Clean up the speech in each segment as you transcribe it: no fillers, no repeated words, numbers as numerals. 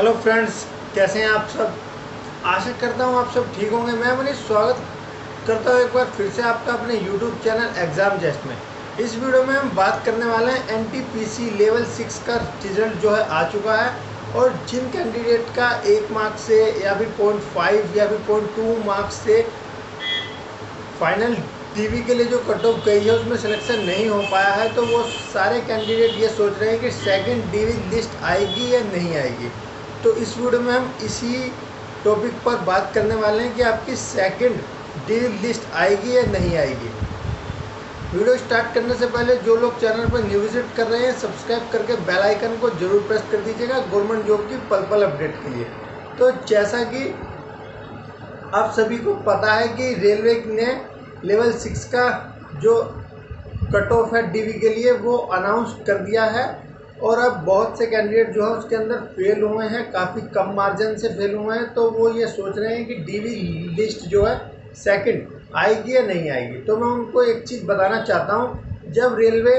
Hello friends, कैसे हैं आप सब। आशा करता हूं आप सब ठीक होंगे। मैं मनीष स्वागत करता हूं एक बार फिर से आपका अपने यूट्यूब चैनल एग्ज़ाम जेस्ट में। इस वीडियो में हम बात करने वाले हैं एनटीपीसी लेवल 6 का रिजल्ट जो है आ चुका है, और जिन कैंडिडेट का 1 मार्क से या फिर 0.5 या फिर 0.2 मार्क्स से फाइनल टीवी के लिए जो कट ऑफ गई है उसमें सिलेक्शन नहीं हो पाया है, तो वो सारे कैंडिडेट ये सोच रहे हैं कि सेकंड डीवी लिस्ट आएगी या नहीं आएगी। तो इस वीडियो में हम इसी टॉपिक पर बात करने वाले हैं कि आपकी सेकंड डीवी लिस्ट आएगी या नहीं आएगी। वीडियो स्टार्ट करने से पहले जो लोग चैनल पर न्यू विजिट कर रहे हैं, सब्सक्राइब करके बेल आइकन को जरूर प्रेस कर दीजिएगा गवर्नमेंट जॉब की पल-पल अपडेट के लिए। तो जैसा कि आप सभी को पता है कि रेलवे ने लेवल 6 का जो कट ऑफ है डीवी के लिए वो अनाउंस कर दिया है, और अब बहुत से कैंडिडेट जो है उसके अंदर फेल हुए हैं, काफ़ी कम मार्जिन से फेल हुए हैं। तो वो ये सोच रहे हैं कि डीवी लिस्ट जो है सेकंड आएगी या नहीं आएगी। तो मैं उनको एक चीज़ बताना चाहता हूँ, जब रेलवे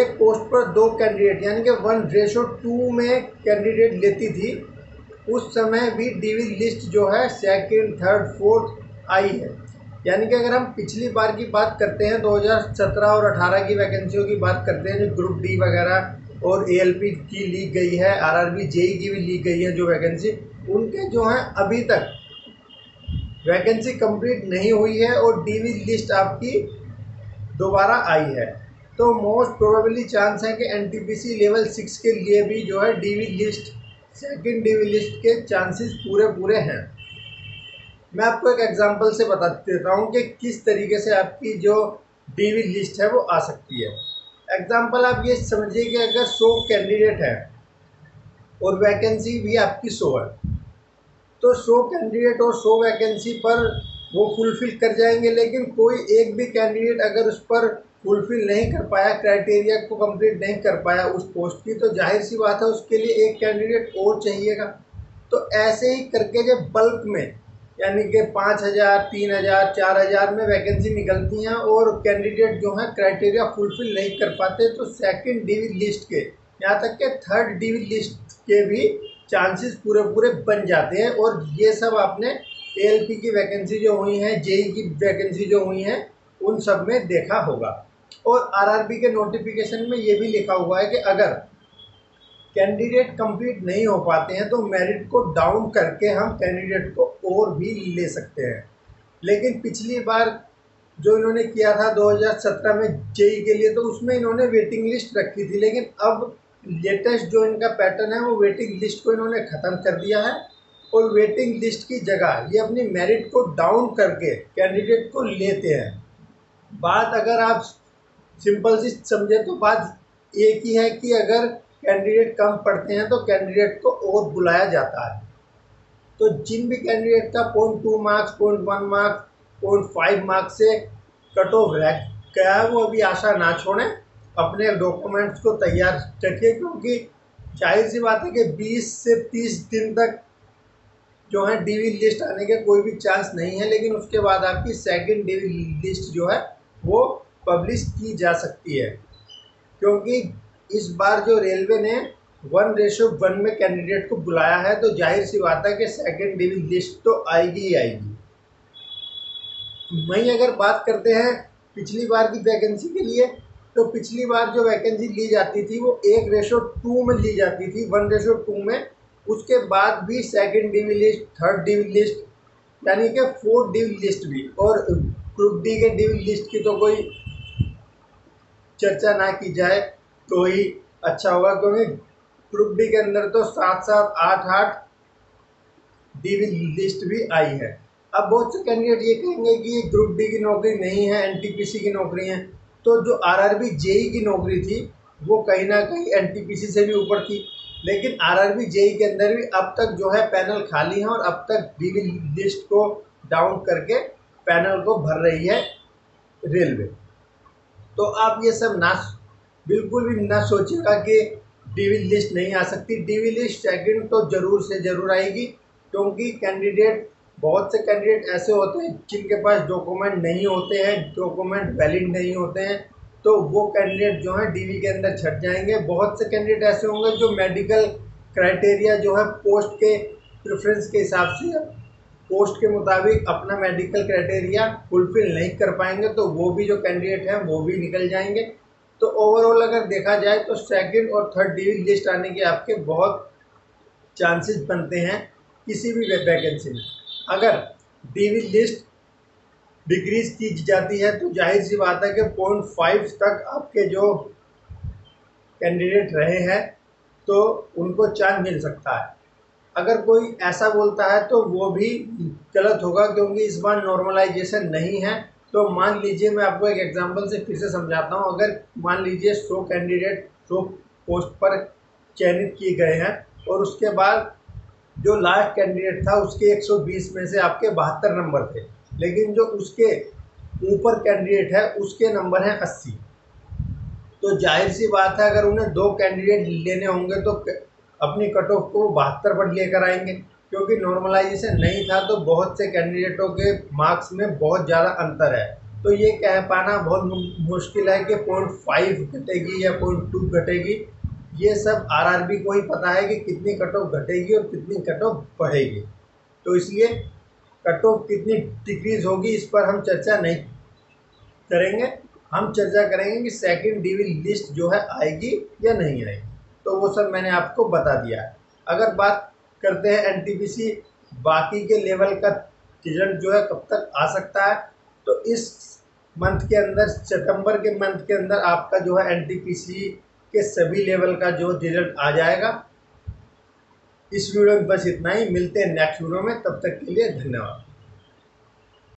एक पोस्ट पर 2 कैंडिडेट यानी कि 1:2 में कैंडिडेट लेती थी, उस समय भी डीवी लिस्ट जो है सेकंड, थर्ड, फोर्थ आई है। यानी कि अगर हम पिछली बार की बात करते हैं 2017 और 18 की वैकेंसियों की बात करते हैं, जो ग्रुप डी वगैरह और एएलपी की ली गई है, आरआरबी जेई की भी ली गई है जो वैकेंसी, उनके जो हैं अभी तक वैकेंसी कंप्लीट नहीं हुई है और डीवी लिस्ट आपकी दोबारा आई है। तो मोस्ट प्रोबेबली चांस है कि एनटीपीसी लेवल 6 के लिए भी जो है DV list, second DV list के चांसेस पूरे हैं। मैं आपको एक एग्जांपल से बता देता हूँ कि किस तरीके से आपकी जो डीवी लिस्ट है वो आ सकती है। एग्जांपल आप ये समझिए कि अगर 100 कैंडिडेट हैं और वैकेंसी भी आपकी 100 है, तो 100 कैंडिडेट और 100 वैकेंसी पर वो फुलफ़िल कर जाएंगे, लेकिन कोई एक भी कैंडिडेट अगर उस पर फुलफ़िल नहीं कर पाया, क्राइटेरिया को कंप्लीट नहीं कर पाया उस पोस्ट की, तो जाहिर सी बात है उसके लिए एक कैंडिडेट और चाहिएगा। तो ऐसे ही करके जब बल्क में यानी कि 5,000, 3,000, 4,000 में वैकेंसी निकलती हैं और कैंडिडेट जो हैं क्राइटेरिया फुलफ़िल नहीं कर पाते, तो सेकंड डीवी लिस्ट के यहाँ तक के थर्ड डीवी लिस्ट के भी चांसेस पूरे बन जाते हैं। और ये सब आपने एएलपी की वैकेंसी जो हुई हैं, जेई की वैकेंसी जो हुई हैं, उन सब में देखा होगा। और आरआरबी के नोटिफिकेशन में ये भी लिखा हुआ है कि अगर कैंडिडेट कंप्लीट नहीं हो पाते हैं तो मेरिट को डाउन करके हम कैंडिडेट को और भी ले सकते हैं। लेकिन पिछली बार जो इन्होंने किया था 2017 में जेई के लिए, तो उसमें इन्होंने वेटिंग लिस्ट रखी थी, लेकिन अब लेटेस्ट जो इनका पैटर्न है वो वेटिंग लिस्ट को इन्होंने ख़त्म कर दिया है, और वेटिंग लिस्ट की जगह ये अपनी मेरिट को डाउन करके कैंडिडेट को लेते हैं। बात अगर आप सिंपल सी समझें तो बात एक ही है कि अगर कैंडिडेट कम पढ़ते हैं तो कैंडिडेट को और बुलाया जाता है। तो जिन भी कैंडिडेट का 0.2 मार्क्स, 0.1 मार्क्स, 0.5 मार्क्स से कट ऑफ रह गया है, वो अभी आशा ना छोड़ें, अपने डॉक्यूमेंट्स को तैयार रखिए, क्योंकि जाहिर सी बात है कि 20 से 30 दिन तक जो है डीवी लिस्ट आने के कोई भी चांस नहीं है, लेकिन उसके बाद आपकी सेकंड डीवी लिस्ट जो है वो पब्लिश की जा सकती है। क्योंकि इस बार जो रेलवे ने 1:1 में कैंडिडेट को बुलाया है, तो जाहिर सी बात है कि सेकंड डीवी लिस्ट तो आएगी ही आएगी। वहीं अगर बात करते हैं पिछली बार की वैकेंसी के लिए, तो पिछली बार जो वैकेंसी ली जाती थी वो 1:2 में ली जाती थी, 1:2 में। उसके बाद भी second DV list, third DV list यानी कि फोर्थ डीवी लिस्ट भी, और ग्रुप डी के डीवी लिस्ट की तो कोई चर्चा ना की जाए तो ही अच्छा होगा, क्योंकि ग्रुप डी के अंदर तो 7-8 डीवी लिस्ट भी आई है। अब बहुत से कैंडिडेट ये कहेंगे कि ग्रुप डी की नौकरी नहीं है, एनटीपीसी की नौकरी है, तो जो आरआरबी जेई की नौकरी थी वो कहीं ना कहीं एनटीपीसी से भी ऊपर थी, लेकिन आरआरबी जेई के अंदर भी अब तक जो है पैनल खाली हैं, और अब तक डीवी लिस्ट को डाउन करके पैनल को भर रही है रेलवे। तो आप ये सब ना, बिल्कुल भी ना सोचिएगा कि डीवी लिस्ट नहीं आ सकती। डीवी लिस्ट सेकंड तो ज़रूर से ज़रूर आएगी, क्योंकि कैंडिडेट, बहुत से कैंडिडेट ऐसे होते हैं जिनके पास डॉक्यूमेंट नहीं होते हैं, डॉक्यूमेंट वैलिड नहीं होते हैं, तो वो कैंडिडेट जो हैं डीवी के अंदर छट जाएंगे। बहुत से कैंडिडेट ऐसे होंगे जो मेडिकल क्राइटेरिया जो है पोस्ट के प्रेफरेंस के हिसाब से पोस्ट के मुताबिक अपना मेडिकल क्राइटेरिया फुलफिल नहीं कर पाएंगे तो वो भी जो कैंडिडेट हैं वो भी निकल जाएंगे। तो ओवरऑल अगर देखा जाए तो सेकंड और थर्ड डिवीजन लिस्ट आने के आपके बहुत चांसेस बनते हैं किसी भी वैकेंसी में। अगर डिवीजन लिस्ट डिक्रीज की जाती है तो जाहिर सी बात है कि 0.5 तक आपके जो कैंडिडेट रहे हैं तो उनको चांस मिल सकता है। अगर कोई ऐसा बोलता है तो वो भी गलत होगा क्योंकि इस बार नॉर्मलाइजेशन नहीं है। तो मान लीजिए मैं आपको एक एग्जांपल से फिर से समझाता हूँ। अगर मान लीजिए 100 कैंडिडेट 100 पोस्ट पर चयनित किए गए हैं और उसके बाद जो लास्ट कैंडिडेट था उसके 120 में से आपके 72 नंबर थे, लेकिन जो उसके ऊपर कैंडिडेट है उसके नंबर हैं 80। तो जाहिर सी बात है अगर उन्हें 2 कैंडिडेट लेने होंगे तो अपनी कट ऑफ को 72 पर लेकर आएंगे, क्योंकि नॉर्मलाइजेशन नहीं था तो बहुत से कैंडिडेटों के मार्क्स में बहुत ज़्यादा अंतर है। तो ये कह पाना बहुत मुश्किल है कि 0.5 घटेगी या 0.2 घटेगी, ये सब आरआरबी को ही पता है कि कितनी कट ऑफ घटेगी और कितनी कट ऑफ बढ़ेगी। तो इसलिए कट ऑफ कितनी डिक्रीज़ होगी इस पर हम चर्चा नहीं करेंगे। हम चर्चा करेंगे कि सेकेंड डिवीजन लिस्ट जो है आएगी या नहीं आएगी। तो वो सब मैंने आपको बता दिया है। अगर बात करते हैं एनटीपीसी बाकी के लेवल का रिजल्ट जो है कब तक आ सकता है, तो इस मंथ के अंदर सितंबर के मंथ के अंदर आपका जो है एनटीपीसी के सभी लेवल का जो रिजल्ट आ जाएगा। इस वीडियो में बस इतना ही, मिलते हैं नेक्स्ट वीडियो में, तब तक के लिए धन्यवाद।